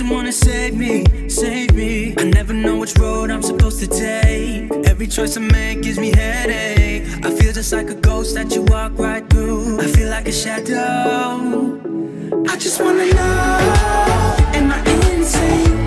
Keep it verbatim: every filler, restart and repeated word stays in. someone to save me, save me. I never know which road I'm supposed to take. Every choice I make gives me headache. I feel just like a ghost that you walk right through. I feel like a shadow. I just wanna know, am I insane?